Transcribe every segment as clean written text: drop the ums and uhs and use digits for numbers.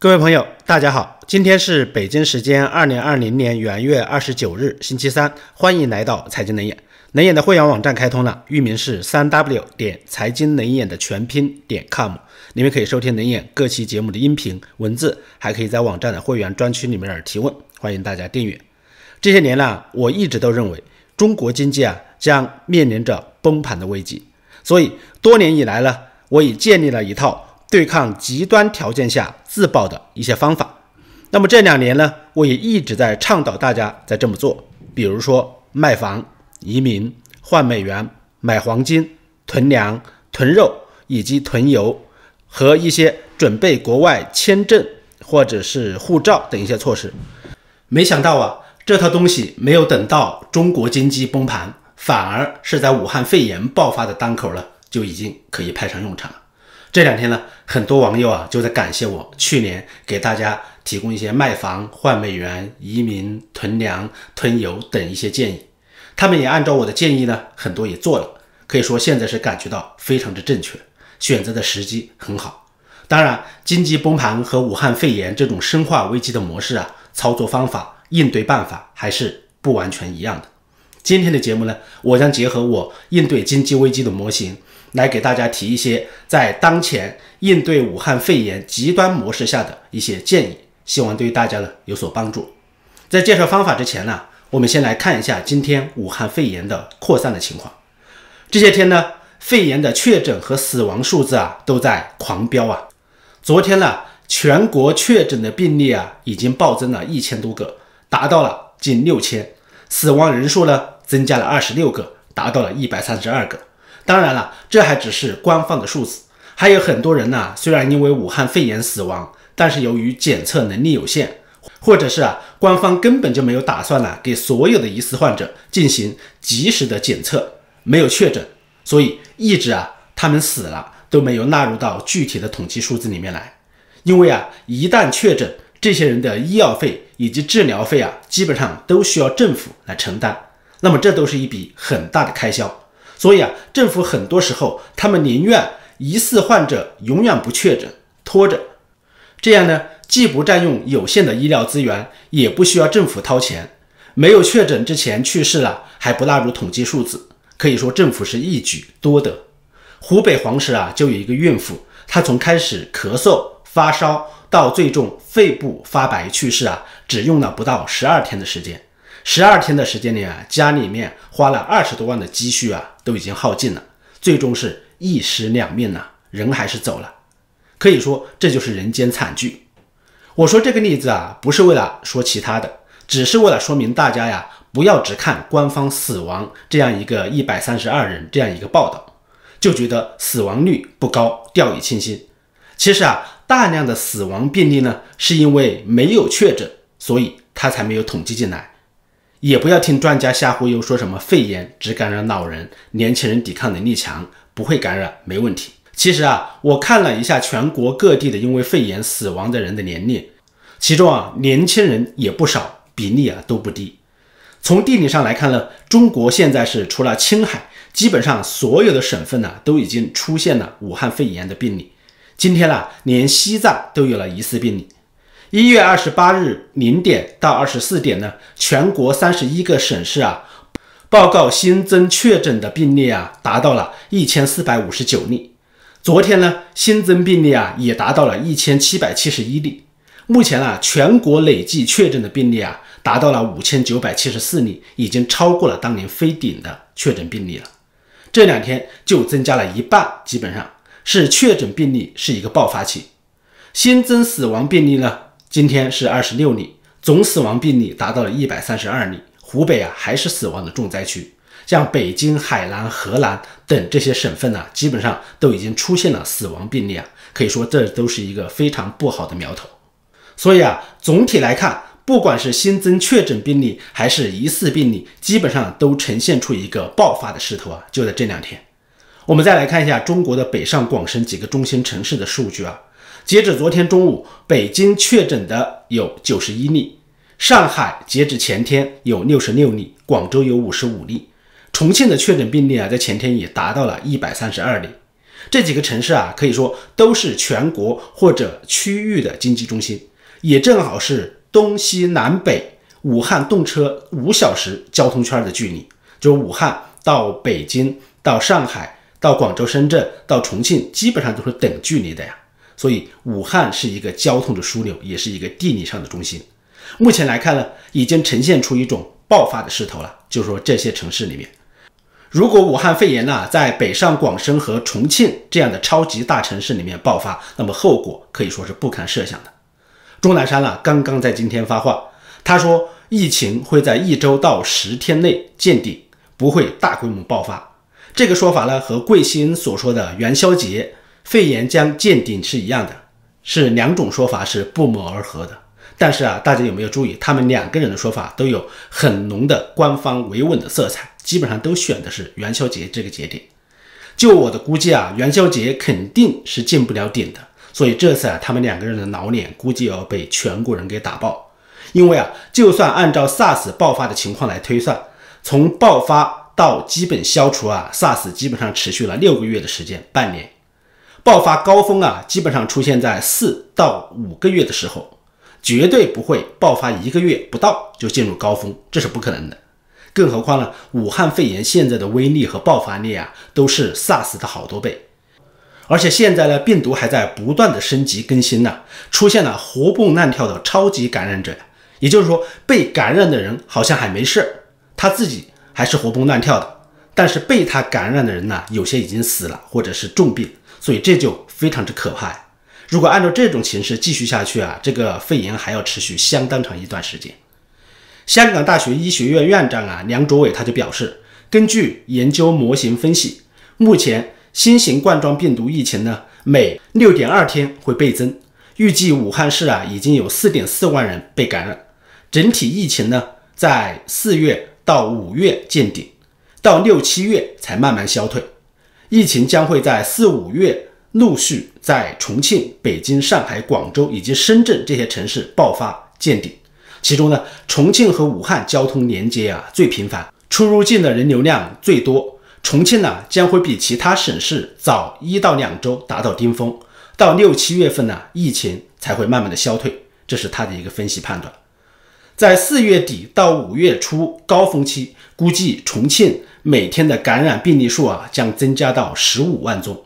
各位朋友，大家好，今天是北京时间2020年元月29日，星期三，欢迎来到财经冷眼。冷眼的会员网站开通了，域名是3w.财经冷眼的全拼.com， 里面可以收听冷眼各期节目的音频、文字，还可以在网站的会员专区里面提问，欢迎大家订阅。这些年呢，我一直都认为中国经济将面临着崩盘的危机，所以多年以来呢，我已建立了一套对抗极端条件下自保的一些方法。那么这2年呢，我也一直在倡导大家在这么做，比如说卖房、移民、换美元、买黄金、囤粮、囤肉以及囤油，和一些准备国外签证或者是护照等一些措施。没想到这套东西没有等到中国经济崩盘，反而是在武汉肺炎爆发的当口了，就已经可以派上用场了。这2天呢，很多网友就在感谢我去年给大家提供一些卖房、换美元、移民、囤粮、囤油等一些建议，他们也按照我的建议呢，很多也做了，可以说现在是感觉到非常之正确，选择的时机很好。当然，经济崩盘和武汉肺炎这种生化危机的模式操作方法、应对办法还是不完全一样的。今天的节目呢，我将结合我应对经济危机的模型，来给大家提一些在当前应对武汉肺炎极端模式下的一些建议，希望对大家呢有所帮助。在介绍方法之前呢，我们先来看一下今天武汉肺炎的扩散的情况。这些天呢，肺炎的确诊和死亡数字都在狂飙。昨天呢，全国确诊的病例已经暴增了1000多个，达到了近6000，死亡人数呢增加了26个，达到了132个。当然了，这还只是官方的数字，还有很多人呢，虽然因为武汉肺炎死亡，但是由于检测能力有限，或者是官方根本就没有打算给所有的疑似患者进行及时的检测，没有确诊，所以一直他们死了都没有纳入到具体的统计数字里面来。因为一旦确诊，这些人的医药费以及治疗费基本上都需要政府来承担，那么这都是一笔很大的开销。所以政府很多时候他们宁愿疑似患者永远不确诊，拖着，这样呢既不占用有限的医疗资源，也不需要政府掏钱，没有确诊之前去世了还不纳入统计数字，可以说政府是一举多得。湖北黄石就有一个孕妇，她从开始咳嗽发烧到最终肺部发白去世只用了不到12天的时间。12天的时间里家里面花了20多万的积蓄都已经耗尽了，最终是1尸2命，人还是走了。可以说这就是人间惨剧。我说这个例子不是为了说其他的，只是为了说明大家不要只看官方死亡这样一个132人这样一个报道，就觉得死亡率不高，掉以轻心。其实大量的死亡病例呢，是因为没有确诊，所以它才没有统计进来。也不要听专家瞎忽悠，说什么肺炎只感染老人，年轻人抵抗能力强，不会感染，没问题。其实我看了一下全国各地的因为肺炎死亡的人的年龄，其中年轻人也不少，比例都不低。从地理上来看呢，中国现在是除了青海，基本上所有的省份都已经出现了武汉肺炎的病例。今天连西藏都有了疑似病例。1月28日0点到24点呢，全国31个省市报告新增确诊的病例达到了1459例。昨天呢，新增病例也达到了1771例。目前全国累计确诊的病例达到了5974例，已经超过了当年非典的确诊病例了。这2天就增加了一半，基本上是确诊病例是一个爆发期。新增死亡病例呢，今天是26例，总死亡病例达到了132例。湖北还是死亡的重灾区，像北京、海南、河南等这些省份基本上都已经出现了死亡病例可以说这都是一个非常不好的苗头。所以总体来看，不管是新增确诊病例还是疑似病例，基本上都呈现出一个爆发的势头就在这2天。我们再来看一下中国的北上广深几个中心城市的数据截止昨天中午，北京确诊的有91例，上海截止前天有66例，广州有55例。重庆的确诊病例在前天也达到了132例。这几个城市啊，可以说都是全国或者区域的经济中心，也正好是东西南北武汉动车5小时交通圈的距离，就武汉到北京、到上海、到广州、深圳、到重庆，基本上都是等距离的呀。所以武汉是一个交通的枢纽，也是一个地理上的中心。目前来看呢，已经呈现出一种爆发的势头了。就是说这些城市里面，如果武汉肺炎呢，在北上广深和重庆这样的超级大城市里面爆发，那么后果可以说是不堪设想的。钟南山呢，刚刚在今天发话，他说疫情会在1周到10天内见顶，不会大规模爆发。这个说法呢，和桂新所说的元宵节肺炎将见顶是一样的，是两种说法，是不谋而合的。但是啊，大家有没有注意，他们两个人的说法都有很浓的官方维稳的色彩，基本上都选的是元宵节这个节点。就我的估计啊，元宵节肯定是见不了顶的，所以这次啊，他们两个人的老脸估计要被全国人给打爆。因为啊，就算按照 SARS 爆发的情况来推算，从爆发到基本消除啊 ，SARS 基本上持续了6个月的时间，半年。爆发高峰啊，基本上出现在4到5个月的时候，绝对不会爆发1个月不到就进入高峰，这是不可能的。更何况呢，武汉肺炎现在的威力和爆发力啊，都是 SARS 的好多倍。而且现在呢，病毒还在不断的升级更新呢，出现了活蹦乱跳的超级感染者，也就是说，被感染的人好像还没事，他自己还是活蹦乱跳的，但是被他感染的人呢，有些已经死了或者是重病。所以这就非常之可怕。如果按照这种形势继续下去啊，这个肺炎还要持续相当长一段时间。香港大学医学院院长啊梁卓伟他就表示，根据研究模型分析，目前新型冠状病毒疫情呢，每 6.2 天会倍增，预计武汉市啊已经有 4.4 万人被感染，整体疫情呢在4月到5月见顶，到 6-7 月才慢慢消退。疫情将会在4-5月陆续在重庆、北京、上海、广州以及深圳这些城市爆发见顶。其中呢，重庆和武汉交通连接啊最频繁，出入境的人流量最多。重庆呢将会比其他省市早1到2周达到巅峰，到6-7月份呢，疫情才会慢慢的消退。这是他的一个分析判断。在4月底到5月初高峰期，估计重庆每天的感染病例数啊将增加到15万宗，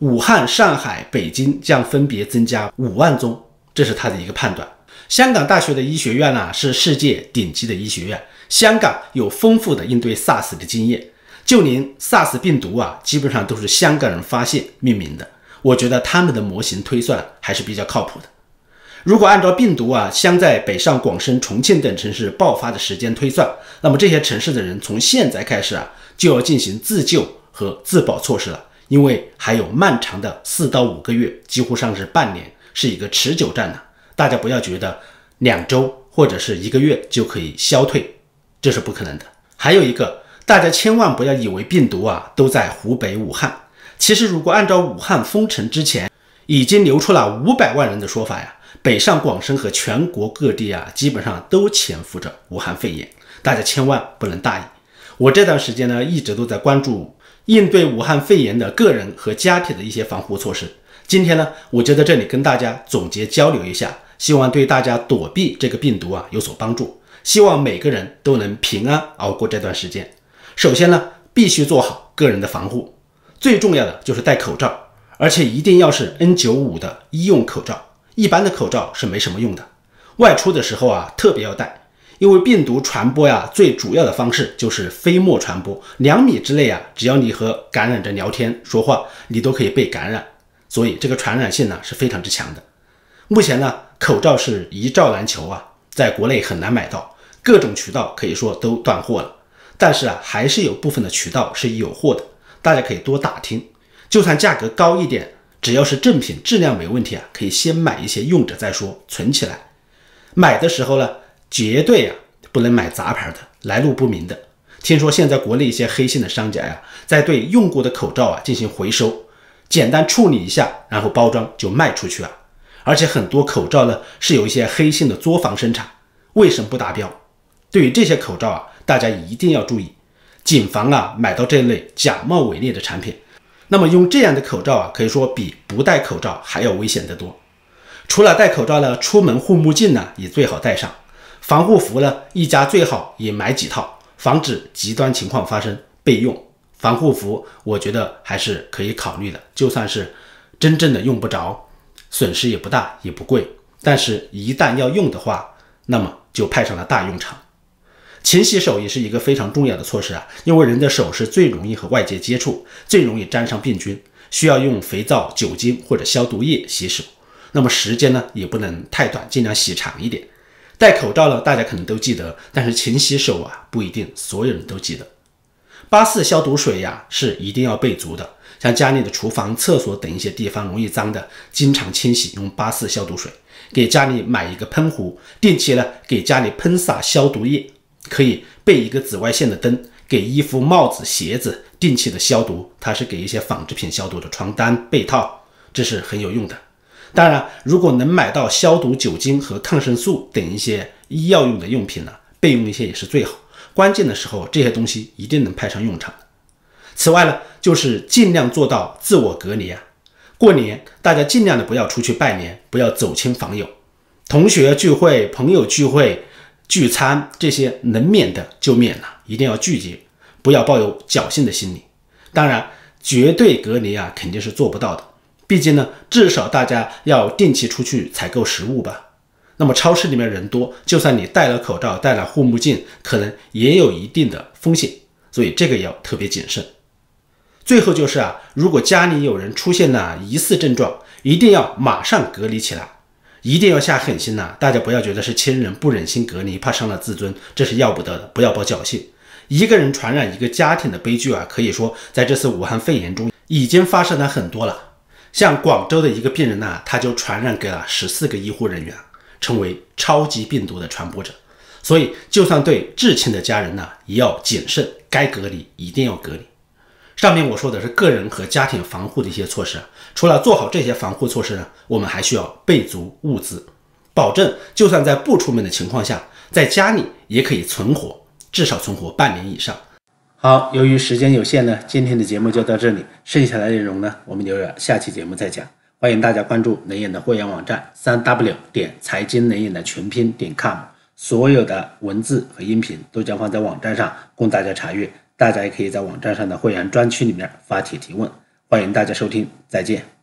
武汉、上海、北京将分别增加5万宗，这是他的一个判断。香港大学的医学院啊是世界顶级的医学院，香港有丰富的应对 SARS 的经验，就连 SARS 病毒啊基本上都是香港人发现命名的，我觉得他们的模型推算还是比较靠谱的。如果按照病毒啊将在北上广深、重庆等城市爆发的时间推算，那么这些城市的人从现在开始啊就要进行自救和自保措施了，因为还有漫长的4到5个月，几乎上是半年，是一个持久战呢。大家不要觉得2周或者是1个月就可以消退，这是不可能的。还有一个，大家千万不要以为病毒啊都在湖北武汉，其实如果按照武汉封城之前已经流出了500万人的说法呀，北上广深和全国各地啊，基本上都潜伏着武汉肺炎，大家千万不能大意。我这段时间呢，一直都在关注应对武汉肺炎的个人和家庭的一些防护措施。今天呢，我就在这里跟大家总结交流一下，希望对大家躲避这个病毒啊有所帮助。希望每个人都能平安熬过这段时间。首先呢，必须做好个人的防护，最重要的就是戴口罩，而且一定要是 N95 的医用口罩。一般的口罩是没什么用的，外出的时候啊特别要戴，因为病毒传播呀最主要的方式就是飞沫传播，2米之内啊，只要你和感染者聊天说话，你都可以被感染，所以这个传染性呢是非常之强的。目前呢，口罩是1罩难求啊，在国内很难买到，各种渠道可以说都断货了，但是啊还是有部分的渠道是有货的，大家可以多打听，就算价格高一点，只要是正品质量没问题啊，可以先买一些用着再说，存起来。买的时候呢，绝对啊不能买杂牌的，来路不明的。听说现在国内一些黑心的商家呀，在对用过的口罩啊进行回收，简单处理一下，然后包装就卖出去啊。而且很多口罩呢是有一些黑心的作坊生产，卫生不达标。对于这些口罩啊，大家一定要注意，谨防啊买到这类假冒伪劣的产品。那么用这样的口罩啊，可以说比不戴口罩还要危险得多。除了戴口罩呢，出门护目镜呢也最好戴上，防护服呢一家最好也买几套，防止极端情况发生备用。防护服我觉得还是可以考虑的，就算是真正的用不着，损失也不大也不贵，但是一旦要用的话，那么就派上了大用场。 勤洗手也是一个非常重要的措施啊，因为人的手是最容易和外界接触，最容易沾上病菌，需要用肥皂、酒精或者消毒液洗手。那么时间呢，也不能太短，尽量洗长一点。戴口罩呢，大家可能都记得，但是勤洗手啊，不一定所有人都记得。84消毒水呀，是一定要备足的，像家里的厨房、厕所等一些地方容易脏的，经常清洗用84消毒水。给家里买一个喷壶，定期呢给家里喷洒消毒液。 可以备一个紫外线的灯，给衣服、帽子、鞋子定期的消毒。它是给一些纺织品消毒的床单、被套，这是很有用的。当然，如果能买到消毒酒精和抗生素等一些医药用的用品呢，备用一些也是最好。关键的时候，这些东西一定能派上用场。此外呢，就是尽量做到自我隔离啊。过年大家尽量的不要出去拜年，不要走亲访友，同学聚会、朋友聚会。 聚餐这些能免的就免了，一定要拒绝，不要抱有侥幸的心理。当然，绝对隔离啊肯定是做不到的，毕竟呢，至少大家要定期出去采购食物吧。那么超市里面人多，就算你戴了口罩、戴了护目镜，可能也有一定的风险，所以这个也要特别谨慎。最后就是啊，如果家里有人出现了疑似症状，一定要马上隔离起来。 一定要下狠心呐！大家不要觉得是亲人不忍心隔离，怕伤了自尊，这是要不得的。不要抱侥幸，一个人传染一个家庭的悲剧啊，可以说在这次武汉肺炎中已经发生了很多了。像广州的一个病人呐，他就传染给了14个医护人员，成为超级病毒的传播者。所以，就算对至亲的家人呐，也要谨慎，该隔离一定要隔离。 上面我说的是个人和家庭防护的一些措施，除了做好这些防护措施呢，我们还需要备足物资，保证就算在不出门的情况下，在家里也可以存活，至少存活半年以上。好，由于时间有限呢，今天的节目就到这里，剩下的内容呢，我们留着下期节目再讲。欢迎大家关注冷眼的会员网站www.财经冷眼的全拼.com， 所有的文字和音频都将放在网站上供大家查阅。 大家也可以在网站上的会员专区里面发帖提问，欢迎大家收听，再见。